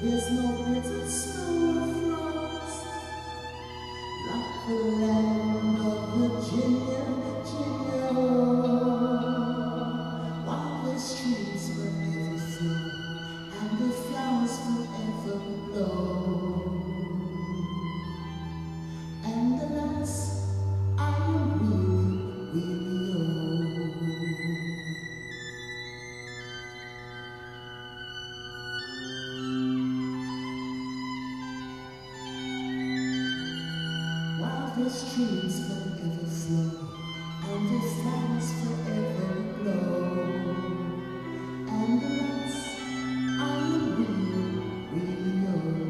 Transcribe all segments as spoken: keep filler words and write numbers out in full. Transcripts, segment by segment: There's no bitter snow or frost, like the land of Virginia, Virginia. While the streams forever flow, and the flowers forever blow. And alas, I am really, really old. The streams forever flow, and the flowers forever blow. And the lights are really, really old.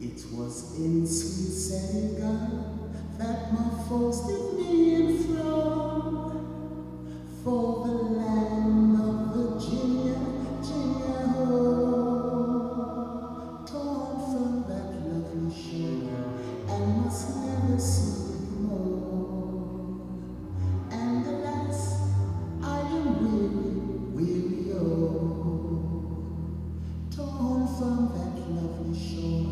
It was in sweet Senegal that my foes did me enthrall, for the land of Virginia, Virginia, oh, torn from that lovely shore, and must never see it more. And alas, I am weary, weary old, torn from that lovely shore.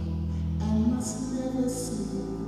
I must never see you.